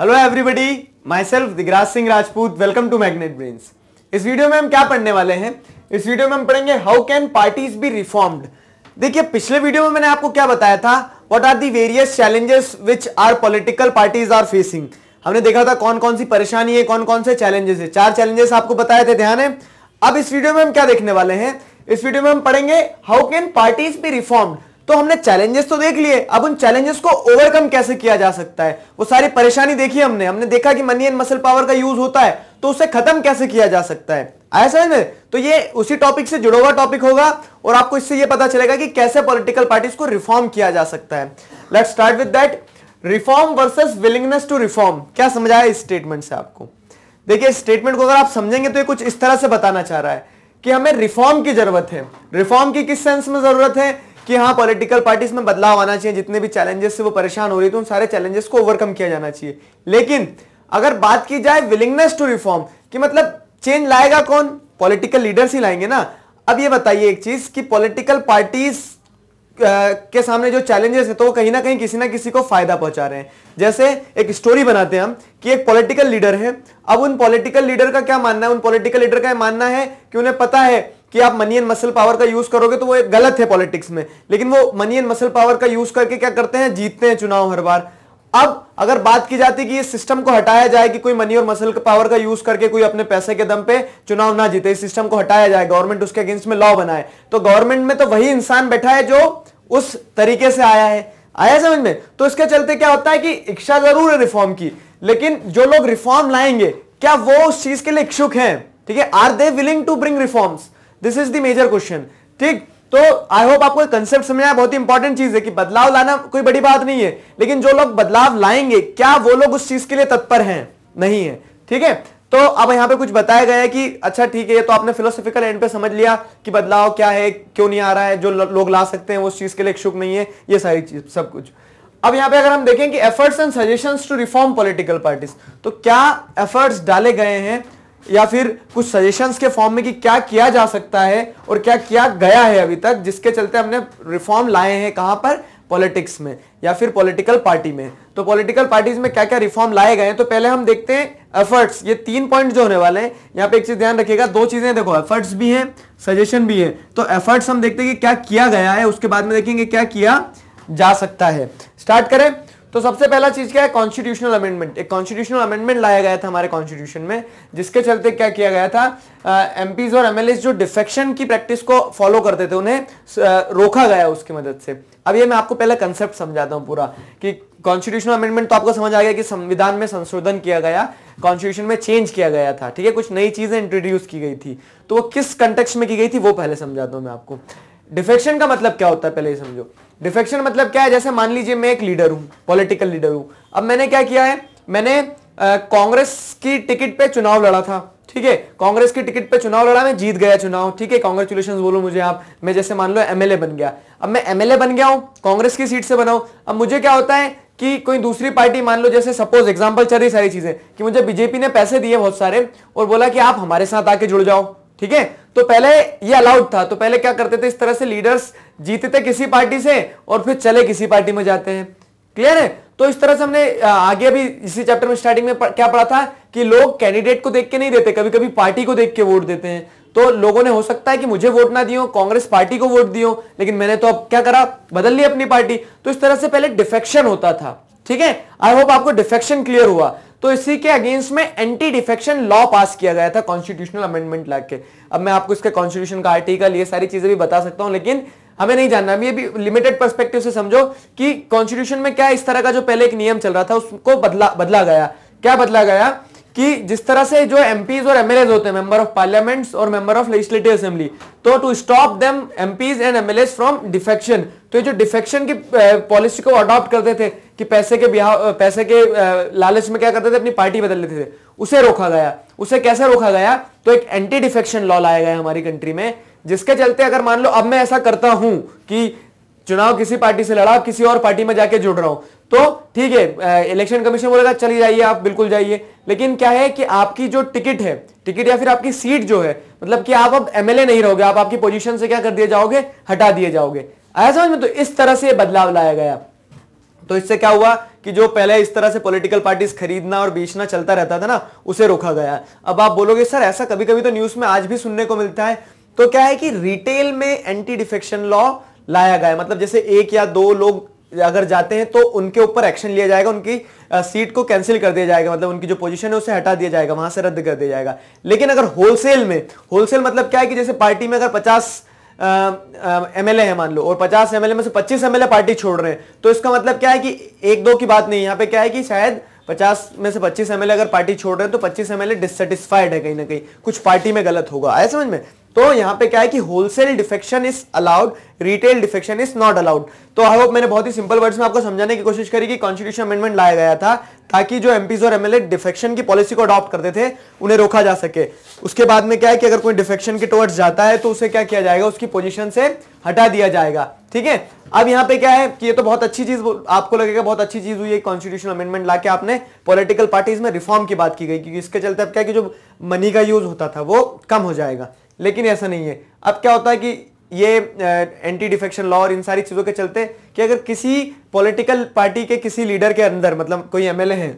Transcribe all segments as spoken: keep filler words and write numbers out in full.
Hello everybody, myself Digraj Singh Rajput. Welcome to Magnet Brains. इस video में हम क्या पढ़ने वाले हैं? इस वीडियो में हम पढ़ेंगे how can parties be reformed. देखिए, पिछले वीडियो में मैंने आपको क्या बताया था, what are the various challenges which are political parties are facing. हमने देखा था कौन कौन सी परेशानी है, कौन कौन से चैलेंजेस है। चार चैलेंजेस आपको बताए थे, ध्यान है। अब इस वीडियो में हम क्या देखने वाले हैं? इस वीडियो में हम पढ़ेंगे how can parties be reformed. तो हमने चैलेंजेस तो देख लिए, अब उन चैलेंजेस को ओवरकम कैसे किया जा सकता है, वो सारी परेशानी देखी हमने। हमने देखा कि मनी एंड मसल पावर का यूज होता है, तो उसे खत्म कैसे किया जा सकता है। आया समझ में? तो ये उसी टॉपिक से जुड़ा हुआ टॉपिक होगा और आपको इससे ये पता चलेगा कि कैसे पॉलिटिकल पार्टीज को रिफॉर्म किया जा सकता है। Let's start with that, reform versus willingness to reform. क्या समझ आया इस स्टेटमेंट से आपको? देखिए, स्टेटमेंट को अगर आप समझेंगे तो ये कुछ इस तरह से बताना चाह रहा है कि हमें रिफॉर्म की जरूरत है। रिफॉर्म की किस सेंस में जरूरत है कि हाँ, पॉलिटिकल पार्टीज में बदलाव आना चाहिए, जितने भी चैलेंजेस से वो परेशान हो रही है, तो उन सारे चैलेंजेस को ओवरकम किया जाना चाहिए। लेकिन अगर बात की जाए विलिंगनेस टू रिफॉर्म कि मतलब चेंज लाएगा कौन? पॉलिटिकल लीडर्स ही लाएंगे ना। अब ये बताइए एक चीज कि पॉलिटिकल पार्टीज के सामने जो चैलेंजेस है, तो वो कहीं ना कहीं किसी ना किसी को फायदा पहुंचा रहे हैं। जैसे एक स्टोरी बनाते हैं हम कि एक पॉलिटिकल लीडर है। अब उन पॉलिटिकल लीडर का क्या मानना है? उन पॉलिटिकल लीडर का मानना है कि उन्हें पता है कि आप मनी एंड मसल पावर का यूज करोगे तो वो एक गलत है पॉलिटिक्स में, लेकिन वो मनी एंड मसल पावर का यूज करके क्या करते हैं? जीतते हैं चुनाव हर बार। अब अगर बात की जाती है कि इस सिस्टम को हटाया जाए कि कोई मनी और मसल पावर का यूज करके कोई अपने पैसे के दम पे चुनाव ना जीते, इस सिस्टम को हटाया जाए, गवर्नमेंट उसके अगेंस्ट में लॉ बनाए, तो गवर्नमेंट में तो वही इंसान बैठा है जो उस तरीके से आया है। आया समझ में? तो इसके चलते क्या होता है कि इच्छा जरूर है रिफॉर्म की, लेकिन जो लोग रिफॉर्म लाएंगे क्या वो उस चीज के लिए इच्छुक है? ठीक है, are they willing to bring reforms, this is the major question. ठीक, तो आई होप आपको कंसेप्ट समझ आया। बहुत ही इंपॉर्टेंट चीज है कि बदलाव लाना कोई बड़ी बात नहीं है, लेकिन जो लोग बदलाव लाएंगे क्या वो लोग उस चीज के लिए तत्पर हैं? नहीं है। ठीक है, तो अब यहाँ पे कुछ बताया गया है कि अच्छा ठीक है, ये तो आपने फिलोसॉफिकल एंड पे समझ लिया कि बदलाव क्या है, क्यों नहीं आ रहा है, जो लोग ला सकते हैं वो उस चीज के लिए इच्छुक नहीं है, ये सारी चीज सब कुछ। अब यहाँ पे अगर हम देखें कि efforts and suggestions to reform political parties, तो क्या एफर्ट्स डाले गए हैं या फिर कुछ सजेशंस के फॉर्म में कि क्या किया जा सकता है और क्या किया गया है अभी तक, जिसके चलते हमने रिफॉर्म लाए हैं कहां पर? पॉलिटिक्स में या फिर पॉलिटिकल पार्टी में। तो पॉलिटिकल पार्टीज में क्या क्या रिफॉर्म लाए गए हैं, तो पहले हम देखते हैं एफर्ट्स। ये तीन पॉइंट जो होने वाले हैं, यहाँ पे एक चीज ध्यान रखिएगा, दो चीजें देखो, एफर्ट्स भी हैं, सजेशन भी है। तो एफर्ट्स हम देखते हैं कि क्या किया गया है, उसके बाद में देखेंगे क्या किया जा सकता है। स्टार्ट करें तो सबसे पहला चीज क्या है? Constitutional amendment. एक कॉन्स्टिट्यूशनल अमेंडमेंट लाया गया था हमारे कॉन्स्टिट्यूशन में, जिसके चलते क्या किया गया था, एमपीज और एमएलएज जो डिफेक्शन की प्रैक्टिस को फॉलो करते थे उन्हें रोका गया उसकी मदद से। अब ये मैं आपको पहले कंसेप्ट समझाता हूँ पूरा कि कॉन्स्टिट्यूशनल अमेंडमेंट तो आपको समझ आ गया कि संविधान में संशोधन किया गया, कॉन्स्टिट्यूशन में चेंज किया गया था। ठीक है, कुछ नई चीजें इंट्रोड्यूस की गई थी, तो वो किस कंटेक्स्ट में की गई थी वो पहले समझाता हूँ मैं आपको। डिफेक्शन का मतलब क्या होता है पहले ये समझो। डिफेक्शन मतलब क्या है? जैसे मान लीजिए मैं एक लीडर हूं, पॉलिटिकल लीडर हूं। अब मैंने क्या किया है, मैंने कांग्रेस की टिकट पे चुनाव लड़ा था। ठीक है, कांग्रेस की टिकट पे चुनाव लड़ा, मैं जीत गया चुनाव। ठीक है, कांग्रेचुलेशंस बोलो मुझे आप। मैं जैसे मान लो एमएलए बन गया, अब मैं एमएलए बन गया हूँ, कांग्रेस की सीट से बना हूं। अब मुझे क्या होता है कि कोई दूसरी पार्टी, मान लो जैसे सपोज एग्जाम्पल चल रही सारी चीजें कि मुझे बीजेपी ने पैसे दिए बहुत सारे और बोला कि आप हमारे साथ आके जुड़ जाओ। ठीक है, तो पहले ये अलाउड था, तो पहले क्या करते थे, इस तरह से लीडर्स जीतते किसी पार्टी से और फिर चले किसी पार्टी में जाते हैं। क्लियर है? तो इस तरह से हमने आगे भी इसी चैप्टर में स्टार्टिंग में क्या पढ़ा था कि लोग कैंडिडेट को देख के नहीं देते, कभी कभी पार्टी को देख के वोट देते हैं। तो लोगों ने, हो सकता है कि मुझे वोट ना दियो, कांग्रेस पार्टी को वोट दियो, लेकिन मैंने तो अब क्या करा, बदल ली अपनी पार्टी। तो इस तरह से पहले डिफेक्शन होता था। ठीक है, आई होप आपको डिफेक्शन क्लियर हुआ। तो इसी के अगेंस्ट में एंटी डिफेक्शन लॉ पास किया गया था कॉन्स्टिट्यूशनल अमेंडमेंट लाके। अब मैं आपको इसके कॉन्स्टिट्यूशन का आर्टिकल, ये सारी चीजें भी बता सकता हूं, लेकिन हमें नहीं जानना, ये भी लिमिटेड पर्सपेक्टिव से समझो कि कॉन्स्टिट्यूशन में क्या इस तरह का जो पहले एक नियम चल रहा था उसको बदला बदला गया। क्या बदला गया कि जिस तरह से जो एमपीज और एमएलए होते हैं, मेंबर ऑफ पार्लियामेंट्स और मेंबर ऑफ लेजिस्लेटिव असेंबली, तो to stop them MPs and MLA from defection. तो ये जो डिफेक्शन की पॉलिसी को अडॉप्ट करते थे कि पैसे के पैसे के लालच में क्या करते थे, अपनी पार्टी बदल लेते थे, उसे रोका गया। उसे कैसे रोका गया? तो एक एंटी डिफेक्शन लॉ लाया गया हमारी कंट्री में, जिसके चलते अगर मान लो अब मैं ऐसा करता हूं कि चुनाव किसी पार्टी से लड़ा, किसी और पार्टी में जाके जुड़ रहा हूं, तो ठीक है, इलेक्शन कमीशन बोलेगा चली जाइए आप, बिल्कुल जाइए, लेकिन क्या है कि आपकी जो टिकट है, टिकट या फिर आपकी सीट जो है, मतलब कि आप अब एमएलए नहीं रहोगे, आप आपकी पोजीशन से क्या कर दिए जाओगे, हटा दिए जाओगे। आया समझ में? तो इस तरह से बदलाव लाया गया। तो इससे क्या हुआ कि जो पहले इस तरह से पॉलिटिकल पार्टीज खरीदना और बेचना चलता रहता था ना, उसे रोका गया। अब आप बोलोगे सर ऐसा कभी कभी तो न्यूज में आज भी सुनने को मिलता है, तो क्या है कि रिटेल में एंटी डिफेक्शन लॉ लाया गया है। मतलब जैसे एक या दो लोग अगर जाते हैं तो उनके ऊपर एक्शन लिया जाएगा, उनकी सीट को कैंसिल कर दिया जाएगा, मतलब उनकी जो पोजीशन है उसे हटा दिया जाएगा, वहां से रद्द कर दिया जाएगा। लेकिन अगर होलसेल में, होलसेल मतलब क्या है कि जैसे पार्टी में अगर पचास एमएलए है मान लो, और पचास एमएलए में से पच्चीस एमएलए पार्टी छोड़ रहे हैं, तो इसका मतलब क्या है कि एक दो की बात नहीं, यहाँ पे क्या है कि शायद पचास में से पच्चीस एमएलए अगर पार्टी छोड़ रहे हैं तो पच्चीस एमएलए डिससेटिस्फाइड है, कहीं ना कहीं कुछ पार्टी में गलत होगा, आया समझ में। तो यहाँ पे क्या है कि wholesale defection is allowed, retail defection is not allowed. तो आई होप मैंने बहुत ही सिंपल वर्ड्स में आपको समझाने की कोशिश करी कि कॉन्स्टिट्यूशन अमेंडमेंट लाया गया था ताकि जो एमपीज और एमएलए डिफेक्शन की पॉलिसी को अडॉप्ट करते थे उन्हें रोका जा सके। उसके बाद में क्या है कि अगर कोई डिफेक्शन के टुवर्ड्स जाता है तो उसे क्या किया जाएगा, उसकी पोजीशन से हटा दिया जाएगा, ठीक है। अब यहाँ पे क्या है कि ये तो बहुत अच्छी चीज, आपको लगेगा बहुत अच्छी चीज हुई है कॉन्स्टिट्यूशन अमेंडमेंट लाके आपने पॉलिटिकल पार्टीज में रिफॉर्म की बात की गई, क्योंकि इसके चलते अब क्या है कि जो मनी का यूज होता था वो कम हो जाएगा। लेकिन ऐसा नहीं है। अब क्या होता है कि ये एंटी डिफेक्शन लॉ और इन सारी चीजों के चलते कि अगर किसी पॉलिटिकल पार्टी के किसी लीडर के अंदर, मतलब कोई एमएलए है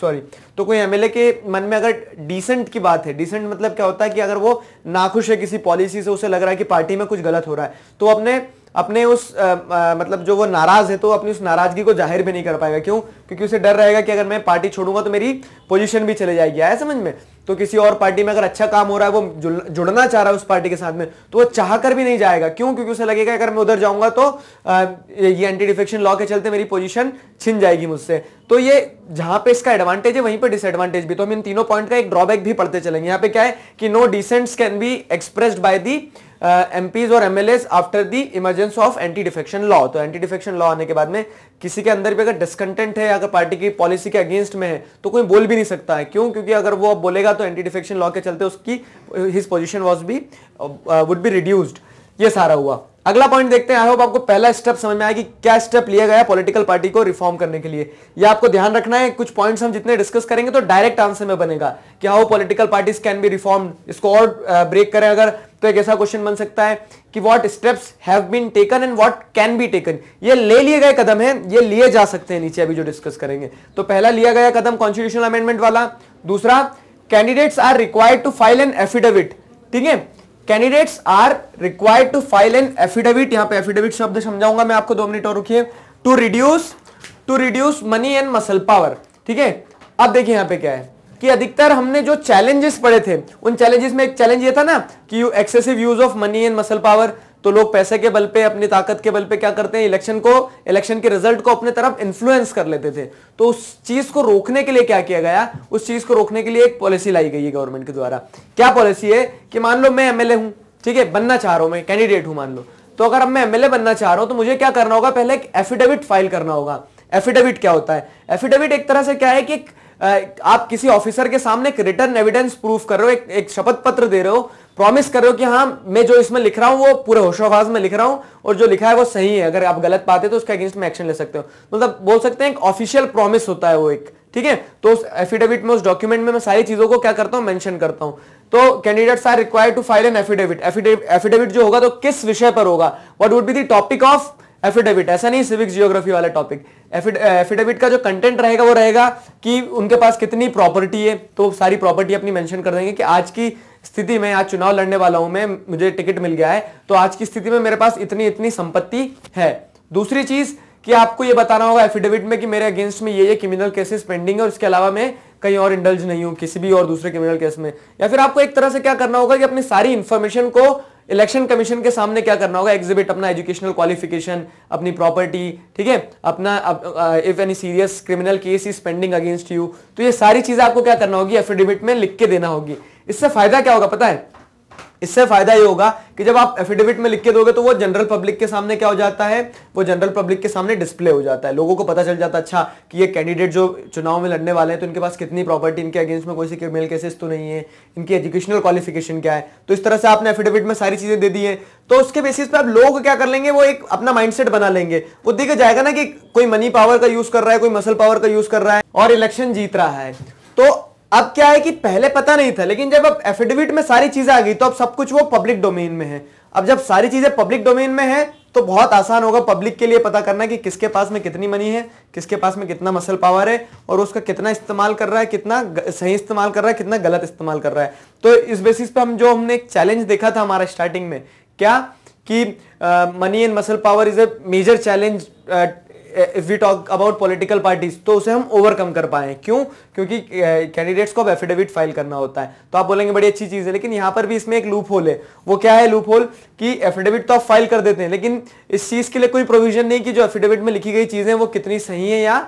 सॉरी तो कोई एमएलए के मन में अगर डिसेंट की बात है, डिसेंट मतलब क्या होता है कि अगर वो नाखुश है किसी पॉलिसी से, उसे लग रहा है कि पार्टी में कुछ गलत हो रहा है, तो अपने अपने उस आ, आ, मतलब जो वो नाराज है तो अपनी उस नाराजगी को जाहिर भी नहीं कर पाएगा। क्यों? क्योंकि उसे डर रहेगा कि अगर मैं पार्टी छोड़ूंगा तो मेरी पोजीशन भी चले जाएगी, आया समझ में। तो किसी और पार्टी में अगर अच्छा काम हो रहा है, वो जुड़, जुड़ना चाह रहा है उस पार्टी के साथ में, तो वो चाह कर भी नहीं जाएगा। क्यों? क्योंकि उसे लगेगा अगर मैं उधर जाऊंगा तो आ, ये एंटी डिफेक्शन लॉ के चलते मेरी पोजीशन छिन जाएगी मुझसे। तो ये जहां पे इसका एडवांटेज है वहीं पे डिसएडवांटेज भी। तो हम इन तीनों पॉइंट का एक ड्रॉबैक भी पढ़ते चलेंगे। यहाँ पे क्या है कि no dissents can be expressed by the MPs और MLAs after the emergence of anti defection law. तो एंटी डिफेक्शन लॉ आने के बाद में किसी के अंदर भी अगर डिस्कंटेंट है, अगर पार्टी की पॉलिसी के अगेंस्ट में है, तो कोई बोल भी नहीं सकता है। क्यों? क्योंकि अगर वो अब बोलेगा तो एंटी डिफेक्शन लॉ के चलते उसकी his position was be would be reduced. ये सारा हुआ। अगला पॉइंट देखते हैं। आई होप आपको पहला स्टेप समझ में आया कि क्या स्टेप लिया गया पॉलिटिकल पार्टी को रिफॉर्म करने के लिए। ये आपको ध्यान रखना है। कुछ पॉइंट्स हम जितने डिस्कस करेंगे तो डायरेक्ट आंसर में बनेगा कि how political parties can be reform. इसको और ब्रेक करें अगर तो एक ऐसा क्वेश्चन बन सकता है कि what steps have been taken and what can be taken. ये ले लिए गए कदम है, ये लिए जा सकते हैं नीचे अभी जो डिस्कस करेंगे। तो पहला लिया गया कदम कॉन्स्टिट्यूशनल अमेंडमेंट वाला। दूसरा, candidates are required to file an affidavit. ठीक है, candidates are required to file an affidavit. यहाँ पे एफिडेविट शब्द समझाऊंगा मैं आपको, दो मिनट और रुकिए। To reduce to reduce money and muscle power. ठीक है, अब देखिए यहाँ पे क्या है कि अधिकतर हमने जो चैलेंजेस पढ़े थे उन चैलेंजेस में एक चैलेंज ये था ना कि you excessive use of money and muscle power. तो लोग पैसे के बल पे, अपनी ताकत के बल पे क्या करते हैं, इलेक्शन को, इलेक्शन के रिजल्ट को अपने तरफ इन्फ्लुएंस कर लेते थे। तो उस चीज को रोकने के लिए क्या किया गया, उस चीज को रोकने के लिए एक पॉलिसी लाई गई है गवर्नमेंट के द्वारा। क्या पॉलिसी है कि मान लो मैं एमएलए हूं, ठीक है, बनना चाह रहा हूं, मैं कैंडिडेट हूं मान लो, तो अगर अब मैं एमएलए बनना चाह रहा हूं तो मुझे क्या करना होगा, पहले एक एफिडेविट फाइल करना होगा। एफिडेविट क्या होता है? एफिडेविट एक तरह से क्या है कि आप किसी ऑफिसर के सामने एक रिटर्न एविडेंस प्रूफ कर रहे हो, एक, एक शपथ पत्र दे रहे हो, प्रॉमिस कर रहे हो कि हाँ मैं जो इसमें लिख रहा हूं वो पूरे होशोहवास में लिख रहा हूं और जो लिखा है वो सही है, अगर आप गलत पाते तो उसके अगेंस्ट में एक्शन ले सकते हो। मतलब बोल सकते हैं एक ऑफिशियल प्रॉमिस होता है वो एक, ठीक है। तो उस एफिडेविट में, उस डॉक्यूमेंट में मैं सारी चीजों को क्या करता हूं, मेंशन करता हूं। तो candidates are required to file an affidavit. Affidavit जो होगा तो किस विषय पर होगा, what would be the topic of affidavit. ऐसा नहीं सिविक्स जियोग्राफी वाला टॉपिक। एफिडेविट का जो कंटेंट रहेगा वो रहेगा कि उनके पास कितनी प्रॉपर्टी है, तो सारी प्रॉपर्टी अपनी मेंशन कर देंगे कि आज की स्थिति में, आज चुनाव लड़ने वाला हूं मैं, मुझे टिकट मिल गया है तो आज की स्थिति में मेरे पास इतनी इतनी संपत्ति है। दूसरी चीज कि आपको ये बताना होगा एफिडेविट में कि मेरे अगेंस्ट में ये ये क्रिमिनल केसेस पेंडिंग है और इसके अलावा मैं कहीं और इंडल्ज नहीं हूं किसी भी और दूसरे क्रिमिनल केस में। या फिर आपको एक तरह से क्या करना होगा कि अपनी सारी इंफॉर्मेशन को इलेक्शन कमीशन के सामने क्या करना होगा, एग्जिबिट, अपना एजुकेशनल क्वालिफिकेशन, अपनी प्रॉपर्टी, ठीक है, अपना if any serious criminal case is pending against you. तो ये सारी चीजें आपको क्या करना होगी, एफिडेविट में लिख के देना होगी। इससे फायदा क्या होगा पता है, इससे फायदा ये होगा कि जब आप एफिडेविट में लिख के दोगे तो वो जनरल पब्लिक के सामने क्या हो जाता है, वो जनरल पब्लिक के सामने डिस्प्ले हो जाता है। लोगों को पता चल जाता है अच्छा कि ये कैंडिडेट जो चुनाव में लड़ने वाले हैं तो इनके पास कितनी प्रॉपर्टी, इनके अगेंस्ट में कोई सी क्रिमिनल केसेस तो नहीं है, इनकी एजुकेशनल क्वालिफिकेशन क्या है। तो इस तरह से आपने एफिडेविट में सारी चीजें दे दी है तो उसके बेसिस पे आप लोग क्या कर लेंगे, वो एक अपना माइंडसेट बना लेंगे। वो दिख जाएगा ना कि कोई मनी पावर का यूज कर रहा है, कोई मसल पावर का यूज कर रहा है और इलेक्शन जीत रहा है। तो अब क्या है कि पहले पता नहीं था, लेकिन जब अब एफिडेविट में सारी चीजें आ गई तो अब सब कुछ वो पब्लिक डोमेन में है। अब जब सारी चीजें पब्लिक डोमेन में है तो बहुत आसान होगा पब्लिक के लिए पता करना कि किसके पास में कितनी मनी है, किसके पास में कितना मसल पावर है और उसका कितना इस्तेमाल कर रहा है, कितना सही इस्तेमाल कर रहा है, कितना गलत इस्तेमाल कर रहा है। तो इस बेसिस पे हम जो हमने एक चैलेंज देखा था हमारा स्टार्टिंग में, क्या कि money and muscle power is a major challenge if we talk about political parties, तो उसे हम ओवरकम कर पाए। क्यों? क्योंकि कैंडिडेट्स uh, को एफिडेविट फाइल करना होता है। तो आप बोलेंगे बड़ी अच्छी चीज है, लेकिन यहाँ पर भी इसमें एक लूप होल है। वो क्या है लूप होल कि एफिडेविट तो आप फाइल कर देते हैं, लेकिन इस चीज के लिए कोई प्रोविजन नहीं कि जो एफिडेविट में लिखी गई चीजें वो कितनी सही है या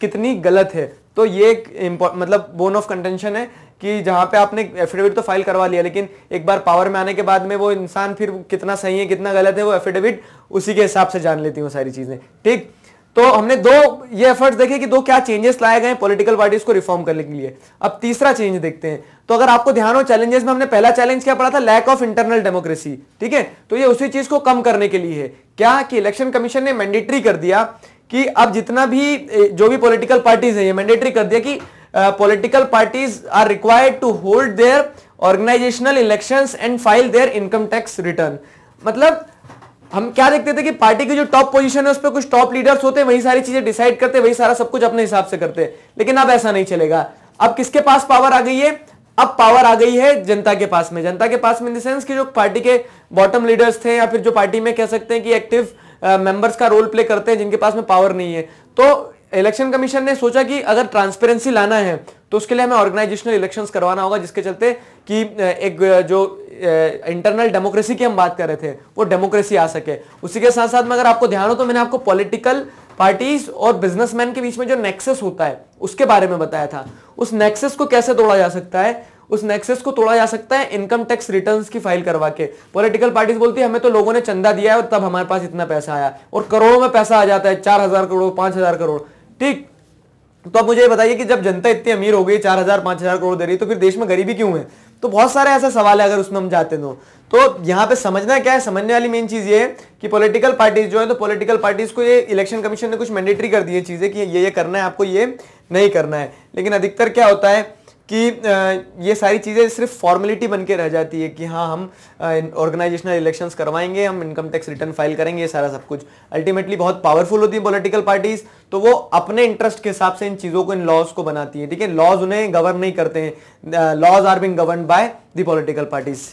कितनी गलत है। तो ये एक मतलब बोन ऑफ कंटेंशन है कि जहाँ पे आपने एफिडेविट तो फाइल करवा लिया, लेकिन एक बार पावर में आने के बाद में वो इंसान फिर कितना सही है कितना गलत है वो एफिडेविट उसी के हिसाब से जान लेती हूँ सारी चीजें। ठीक, तो हमने दो ये एफर्ट्स देखे कि दो क्या चेंजेस लाए गए पॉलिटिकल पार्टीज को रिफॉर्म करने के लिए। अब तीसरा चेंज देखते हैं। तो अगर आपको ध्यान हो चैलेंजेस में हमने पहला चैलेंज क्या पढ़ा था, लैक ऑफ इंटरनल डेमोक्रेसी। ठीक है, तो ये उसी चीज को कम करने के लिए है। क्या कि इलेक्शन कमीशन ने मैंडेटरी कर दिया कि अब जितना भी जो भी पॉलिटिकल पार्टीज है ये मैंडेटरी कर दिया कि political parties are required to hold their organisational elections and file their income tax return. मतलब हम क्या देखते थे कि पार्टी की जो टॉप पोजीशन है उस पर कुछ टॉप लीडर्स होते हैं, वही सारी चीजें डिसाइड करते हैं, वही सारा सब कुछ अपने हिसाब से करते हैं। लेकिन अब ऐसा नहीं चलेगा। अब किसके पास पावर आ गई है? अब पावर आ गई है जनता के पास में। जनता के पास में इन द सेंस कि जो पार्टी के बॉटम लीडर्स थे या फिर जो पार्टी में कह सकते हैं कि एक्टिव मेंबर्स का रोल प्ले करते हैं जिनके पास में पावर नहीं है। तो इलेक्शन कमीशन ने सोचा कि अगर ट्रांसपेरेंसी लाना है तो उसके लिए हमें ऑर्गेनाइजेशनल इलेक्शंस करवाना होगा, जिसके चलते कि एक जो इंटरनल डेमोक्रेसी की हम बात कर रहे थे वो डेमोक्रेसी आ सके। उसी के साथ साथ में अगर आपको ध्यान हो तो मैंने आपको पॉलिटिकल पार्टीज और बिजनेसमैन के बीच में जो नेक्सस होता है उसके बारे में बताया था। उस नेक्सस को कैसे तोड़ा जा सकता है? उस नेक्सस को तोड़ा जा सकता है इनकम टैक्स रिटर्न्स की फाइल करवा के। पॉलिटिकल पार्टीज बोलती है हमें तो लोगों ने चंदा दिया है और तब हमारे पास इतना पैसा आया, और करोड़ों में पैसा आ जाता है, चार हजार करोड़ पांच हजार करोड़। ठीक, तो आप मुझे बताइए कि जब जनता इतनी अमीर हो गई, चार हजार पांच हजार करोड़ दे रही है, तो फिर देश में गरीबी क्यों है? तो बहुत सारे ऐसे सवाल है अगर उसमें हम जाते हैं तो। यहाँ पे समझना क्या है, समझने वाली मेन चीज ये है कि पॉलिटिकल पार्टीज जो है, तो पॉलिटिकल पार्टीज को ये इलेक्शन कमीशन ने कुछ मैंडेटरी कर दी है चीजें कि ये ये करना है, आपको ये नहीं करना है। लेकिन अधिकतर क्या होता है कि ये सारी चीजें सिर्फ फॉर्मेलिटी बन के रह जाती है कि हाँ हम ऑर्गेनाइजेशनल इलेक्शंस करवाएंगे, हम इनकम टैक्स रिटर्न फाइल करेंगे, ये सारा सब कुछ। अल्टीमेटली बहुत पावरफुल होती है पॉलिटिकल पार्टीज, तो वो अपने इंटरेस्ट के हिसाब से इन चीज़ों को, इन लॉज को बनाती है। ठीक है, लॉज उन्हें गवर्न नहीं करते हैं, laws are being govern by the political parties,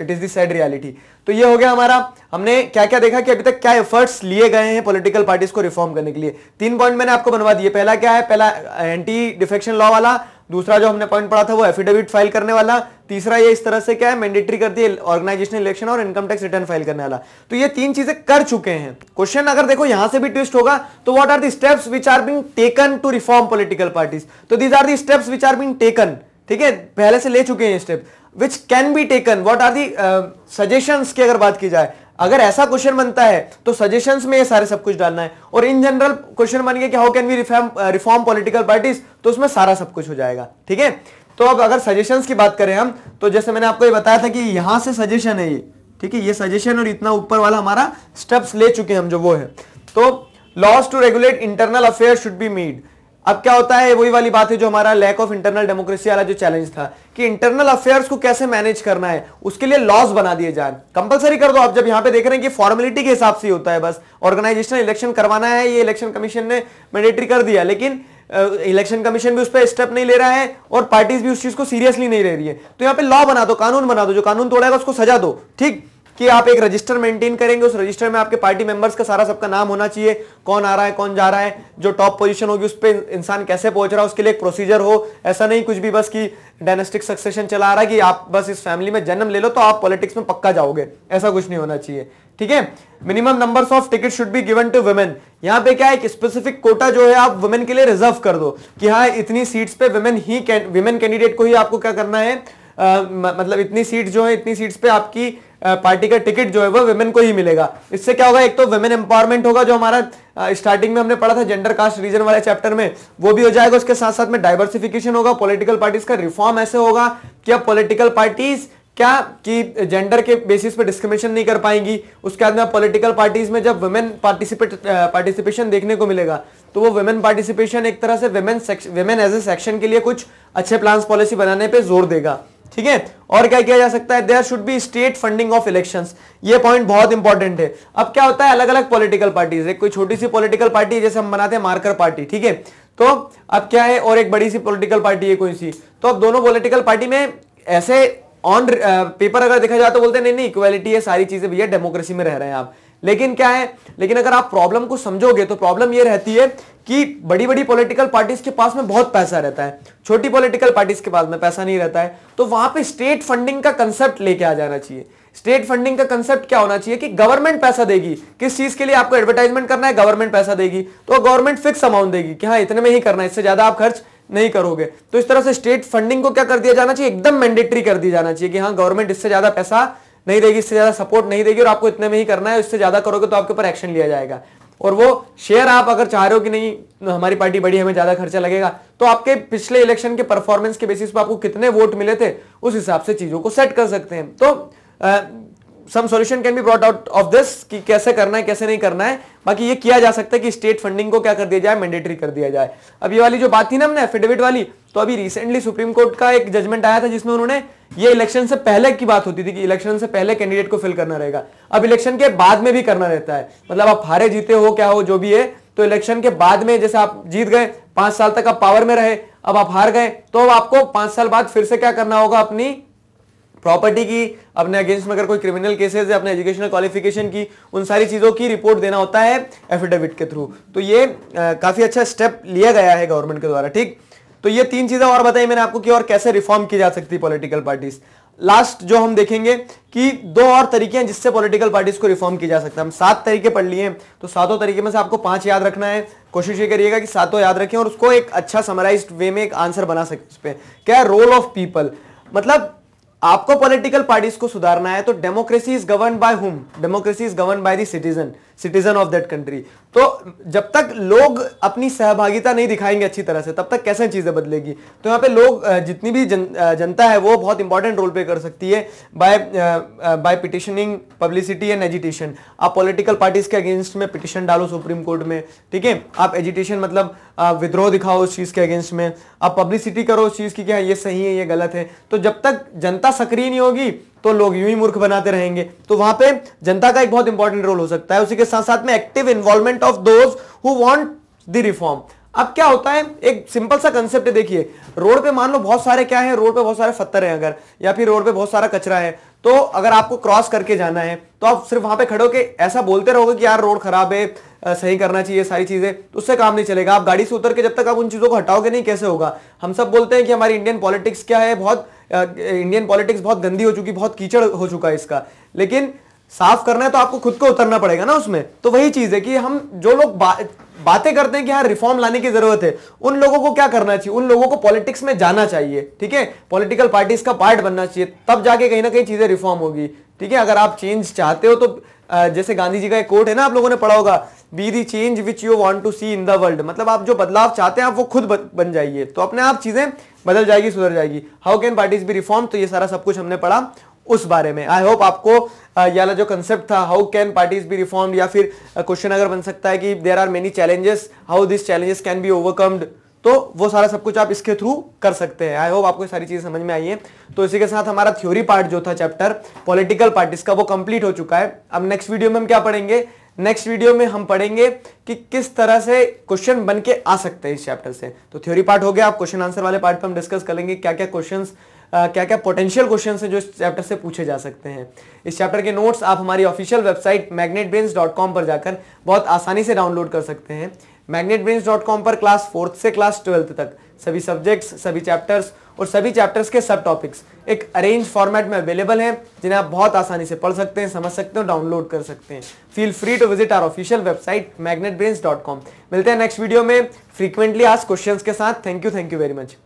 it is the sad reality. तो ये हो गया हमारा, हमने क्या क्या देखा कि अभी तक क्या एफर्ट्स लिए गए हैं पॉलिटिकल पार्टीज को रिफॉर्म करने के लिए। तीन पॉइंट मैंने आपको बनवा दिए। पहला क्या है, पहला एंटी डिफेक्शन लॉ वाला, दूसरा जो हमने पॉइंट पढ़ा था वो एफिडेविट फाइल करने वाला, तीसरा ये इस तरह से क्या है मैंडेटरी कर दिए ऑर्गेनाइजेशनल इलेक्शन और इनकम टैक्स रिटर्न फाइल करने वाला। तो ये तीन चीजें कर चुके हैं। क्वेश्चन अगर देखो यहां से भी ट्विस्ट होगा तो what are the steps which are being taken to reform political parties. तो these are the steps which are being taken. ठीक है, पहले से ले चुके हैं step which can be taken. What are the suggestions की अगर बात की जाए, अगर ऐसा क्वेश्चन बनता है तो सजेशंस में ये सारे सब कुछ डालना है। और इन जनरल क्वेश्चन बन गया कि how can we reform reform political parties, तो उसमें सारा सब कुछ हो जाएगा। ठीक है, तो अब अगर सजेशंस की बात करें हम, तो जैसे मैंने आपको ये बताया था कि यहां से सजेशन है ये। ठीक है, ये सजेशन और इतना ऊपर वाला हमारा स्टेप्स ले चुके हैं हम जो वो है। तो laws to regulate internal affair should be made. अब क्या होता है, वही वाली बात है जो हमारा लैक ऑफ इंटरनल डेमोक्रेसी वाला जो चैलेंज था कि इंटरनल अफेयर्स को कैसे मैनेज करना है, उसके लिए लॉज बना दिए जाए। कंपलसरी कर दो। आप जब यहाँ पे देख रहे हैं कि फॉर्मेलिटी के हिसाब से होता है, बस ऑर्गेनाइजेशनल इलेक्शन करवाना है, ये इलेक्शन कमीशन ने मैंडेटरी कर दिया, लेकिन इलेक्शन कमीशन भी उस पर स्टेप नहीं ले रहा है और पार्टीज भी उस चीज को सीरियसली नहीं ले रही है। तो यहाँ पे लॉ बना दो, कानून बना दो, जो कानून तोड़ेगा उसको सजा दो। ठीक, कि आप एक रजिस्टर मेंटेन करेंगे, उस रजिस्टर में आपके पार्टी मेंबर्स का सारा सबका नाम होना चाहिए, कौन आ रहा है कौन जा रहा है, जो टॉप पोजीशन होगी उस पर इंसान कैसे पहुंच रहा है, उसके लिए एक प्रोसीजर हो। ऐसा नहीं कुछ भी बस कि डायनेस्टिक सक्सेशन चला आ रहा है कि आप बस इस फैमिली में जन्म ले लो तो आप पॉलिटिक्स में पक्का जाओगे, ऐसा कुछ नहीं होना चाहिए। ठीक है, minimum numbers of ticket should be given to women. यहाँ पे क्या है, एक स्पेसिफिक कोटा जो है आप वुमेन के लिए रिजर्व कर दो कि हाँ इतनी सीट्स पे वुमेन ही वुमेन कैंडिडेट को ही आपको क्या करना है, आ, मतलब इतनी सीट जो है, इतनी सीट्स पे आपकी पार्टी का टिकट जो है वो वुमेन को ही मिलेगा। इससे क्या होगा, एक तो वुमेन एम्पावरमेंट होगा जो हमारा स्टार्टिंग में हमने पढ़ा था जेंडर कास्ट रीजन वाले चैप्टर में, वो भी हो जाएगा। उसके साथ साथ में डाइवर्सिफिकेशन होगा पॉलिटिकल पार्टीज का। रिफॉर्म ऐसे होगा कि अब पॉलिटिकल पार्टीज क्या कि जेंडर के बेसिस पे डिस्क्रिमिनेशन नहीं कर पाएंगी। उसके बाद में पॉलिटिकल पार्टीज में जब वुमेन पार्टिसिपेट पार्टिसिपेशन देखने को मिलेगा तो वो वुमेन पार्टिसिपेशन एक तरह से women women as a section के लिए कुछ अच्छे प्लान्स पॉलिसी बनाने पर जोर देगा। ठीक है। और क्या किया जा सकता है, there should be state funding of elections, ये पॉइंट बहुत इंपॉर्टेंट है। अब क्या होता है, अलग अलग पॉलिटिकल पार्टीज, एक कोई छोटी सी पॉलिटिकल पार्टी जैसे हम बनाते हैं मार्कर पार्टी, ठीक है, तो अब क्या है, और एक बड़ी सी पॉलिटिकल पार्टी है कोई सी, तो अब दोनों पॉलिटिकल पार्टी में ऐसे ऑन पेपर अगर देखा जाए तो बोलते हैं नहीं नहीं इक्वालिटी है, सारी चीजें भैया डेमोक्रेसी में रह रहे हैं आप, लेकिन क्या है, लेकिन अगर आप प्रॉब्लम को समझोगे तो प्रॉब्लम ये रहती है कि बड़ी बड़ी पॉलिटिकल पार्टीज के पास में बहुत पैसा रहता है, छोटी पॉलिटिकल पार्टीज के पास में पैसा नहीं रहता है, तो वहां पे स्टेट फंडिंग का कंसेप्ट लेके आ जाना चाहिए। स्टेट फंडिंग का कंसेप्ट क्या होना चाहिए कि गवर्नमेंट पैसा देगी, किस चीज के लिए आपको एडवर्टाइजमेंट करना है गवर्नमेंट पैसा देगी, तो गवर्नमेंट फिक्स अमाउंट देगी कि हाँ इतने में ही करना है, इससे ज्यादा आप खर्च नहीं करोगे। तो इस तरह से स्टेट फंडिंग को क्या कर दिया जाना चाहिए, एकदम मैंडेटरी कर दिया जाना चाहिए कि हाँ गवर्नमेंट इससे ज्यादा पैसा नहीं देगी, इससे ज्यादा सपोर्ट नहीं देगी और आपको इतने में ही करना है, इससे ज्यादा करोगे तो आपके ऊपर एक्शन लिया जाएगा। और वो शेयर आप अगर चाह रहे हो कि नहीं हमारी पार्टी बड़ी है, हमें ज्यादा खर्चा लगेगा, तो आपके पिछले इलेक्शन के परफॉर्मेंस के बेसिस पर आपको कितने वोट मिले थे उस हिसाब से चीजों को सेट कर सकते हैं। तो some solution can be brought out of this कि कैसे करना है कैसे नहीं करना है, बाकी ये किया जा सकता है कि स्टेट फंडिंग को क्या कर दिया जाए, मैंडेटरी कर दिया जाए। अब ये वाली जो बात थी ना हमने एफिडेविट वाली, तो अभी रिसेंटली सुप्रीम कोर्ट का एक जजमेंट आया था जिसमें उन्होंने, ये इलेक्शन से पहले की बात होती थी कि इलेक्शन से पहले कैंडिडेट को फिल करना रहेगा, अब इलेक्शन के बाद में भी करना रहता है, मतलब आप हारे जीते हो क्या हो जो भी है, तो इलेक्शन के बाद में जैसे आप जीत गए, पांच साल तक आप पावर में रहे, अब आप हार गए, तो अब आपको पांच साल बाद फिर से क्या करना होगा, अपनी प्रॉपर्टी की, अपने अगेंस्ट में अगर कोई क्रिमिनल केसेस है, अपने एजुकेशनल क्वालिफिकेशन की, उन सारी चीजों की रिपोर्ट देना होता है एफिडेविट के थ्रू। तो ये आ, काफी अच्छा स्टेप लिया गया है गवर्नमेंट के द्वारा। ठीक, तो ये तीन चीजें और बताई मैंने आपको कि और कैसे रिफॉर्म की जा सकती है पॉलिटिकल पार्टीज। लास्ट जो हम देखेंगे कि दो और तरीके हैं जिससे पॉलिटिकल पार्टीज को रिफॉर्म किया जा सकता है। हम सात तरीके पढ़ लिए हैं, तो सातों तरीके में से आपको पांच याद रखना है, कोशिश ये करिएगा कि सातों याद रखें और उसको एक अच्छा समराइज्ड वे में एक आंसर बना सके। उस पर क्या है, रोल ऑफ पीपल, मतलब आपको पॉलिटिकल पार्टीज को सुधारना है तो democracy is govern by whom, democracy is govern by the citizen, citizen of that country. तो जब तक लोग अपनी सहभागिता नहीं दिखाएंगे अच्छी तरह से, तब तक कैसे चीजें बदलेगी। तो यहाँ पे लोग, जितनी भी जन, जनता है वो बहुत इंपॉर्टेंट रोल प्ले कर सकती है by by petitioning, publicity and agitation. आप पॉलिटिकल पार्टीज के अगेंस्ट में पिटिशन डालो सुप्रीम कोर्ट में, ठीक है, आप एजिटेशन मतलब विद्रोह दिखाओ उस चीज के अगेंस्ट में, आप पब्लिसिटी करो उस चीज की क्या ये सही है ये गलत है। तो जब तक जनता सक्रिय नहीं होगी तो लोग यूं ही मूर्ख बनाते रहेंगे, तो वहां पे जनता का एक बहुत इंपॉर्टेंट रोल हो सकता है। उसी के साथ साथ में active involvement of those who want the reform. अब क्या होता है, एक सिंपल सा कंसेप्ट है, देखिए रोड पे मान लो बहुत सारे क्या है, रोड पे बहुत सारे पत्थर हैं अगर, या फिर रोड पे बहुत सारा कचरा है, तो अगर आपको क्रॉस करके जाना है तो आप सिर्फ वहां पे खड़े होके ऐसा बोलते रहोगे कि यार रोड खराब है, आ, सही करना चाहिए सारी चीजें, तो उससे काम नहीं चलेगा। आप गाड़ी से उतर के जब तक आप उन चीजों को हटाओगे नहीं कैसे होगा। हम सब बोलते हैं कि हमारी इंडियन पॉलिटिक्स क्या है, बहुत इंडियन पॉलिटिक्स बहुत गंदी हो चुकी, बहुत कीचड़ हो चुका है इसका, लेकिन साफ करना है तो आपको खुद को उतरना पड़ेगा ना उसमें। तो वही चीज है कि हम जो लोग बातें करते हैं कि हाँ रिफॉर्म लाने की जरूरत है, उन लोगों को क्या करना चाहिए, उन लोगों को पॉलिटिक्स में जाना चाहिए, ठीक है, पॉलिटिकल पार्टीज का पार्ट बनना चाहिए, तब जाके कहीं ना कहीं चीजें रिफॉर्म होगी। ठीक है, अगर आप चेंज चाहते हो तो जैसे गांधी जी का एक कोट है ना, आप लोगों ने पढ़ा होगा, be the change which you want to see in the world, मतलब आप जो बदलाव चाहते हैं आप वो खुद बन जाइए, तो अपने आप चीजें बदल जाएगी, सुधर जाएगी। How can parties be reform, तो ये सारा सब कुछ हमने पढ़ा उस बारे में। आई होप आपको ये वाला जो कंसेप्ट था how can parties be reformed, या फिर क्वेश्चन अगर बन सकता है कि there are many challenges, how this challenges can be overcomed, तो वो सारा सब कुछ आप इसके थ्रू कर सकते हैं। आई होप आपको सारी चीजें समझ में आई है। तो इसी के साथ हमारा थ्योरी पार्ट जो था चैप्टर पॉलिटिकल पार्टीज का वो कंप्लीट हो चुका है। अब नेक्स्ट वीडियो में हम क्या पढ़ेंगे, नेक्स्ट वीडियो में हम पढ़ेंगे कि किस तरह से क्वेश्चन बन के आ सकते हैं इस चैप्टर से। तो थ्योरी पार्ट हो गया, आप क्वेश्चन आंसर वाले पार्ट पर हम डिस्कस करेंगे क्या क्या क्वेश्चन, क्या क्या पोटेंशियल क्वेश्चन हैं जो इस चैप्टर से पूछे जा सकते हैं। इस चैप्टर के नोट्स आप हमारी official website Magnet Brains dot com पर जाकर बहुत आसानी से डाउनलोड कर सकते हैं। मैग्नेट ब्रेन्स डॉट कॉम पर क्लास फोर्थ से क्लास ट्वेल्थ तक सभी सब्जेक्ट्स, सभी चैप्टर्स और सभी चैप्टर्स के सब टॉपिक्स एक अरेंज फॉर्मेट में अवेलेबल हैं, जिन्हें आप बहुत आसानी से पढ़ सकते हैं, समझ सकते हैं, डाउनलोड कर सकते हैं। Feel free to visit our official website Magnet Brains dot com. मिलते हैं नेक्स्ट वीडियो में फ्रीक्वेंटली आस्क्ड क्वेश्चंस के साथ। Thank you, thank you very much.